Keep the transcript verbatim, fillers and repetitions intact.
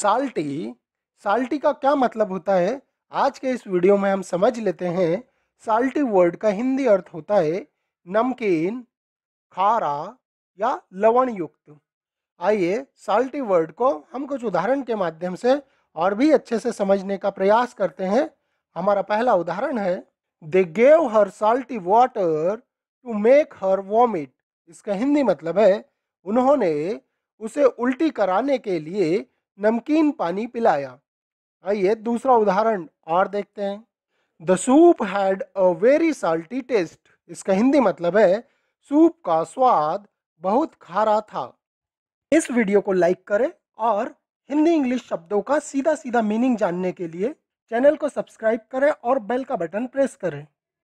Salty. Salty का क्या मतलब होता है, आज के इस वीडियो में हम समझ लेते हैं। साल्टी वर्ड का हिंदी अर्थ होता है नमकीन, खारा या लवण युक्त। आइए साल्टी वर्ड को हम कुछ उदाहरण के माध्यम से और भी अच्छे से समझने का प्रयास करते हैं। हमारा पहला उदाहरण है they gave her salty water to make her vomit. इसका हिंदी मतलब है उन्होंने उसे उल्टी कराने के लिए नमकीन पानी पिलाया। आइए दूसरा उदाहरण और देखते हैं। The soup had a very salty taste. इसका हिंदी मतलब है सूप का स्वाद बहुत खारा था। इस वीडियो को लाइक करें और हिंदी इंग्लिश शब्दों का सीधा सीधा मीनिंग जानने के लिए चैनल को सब्सक्राइब करें और बेल का बटन प्रेस करें।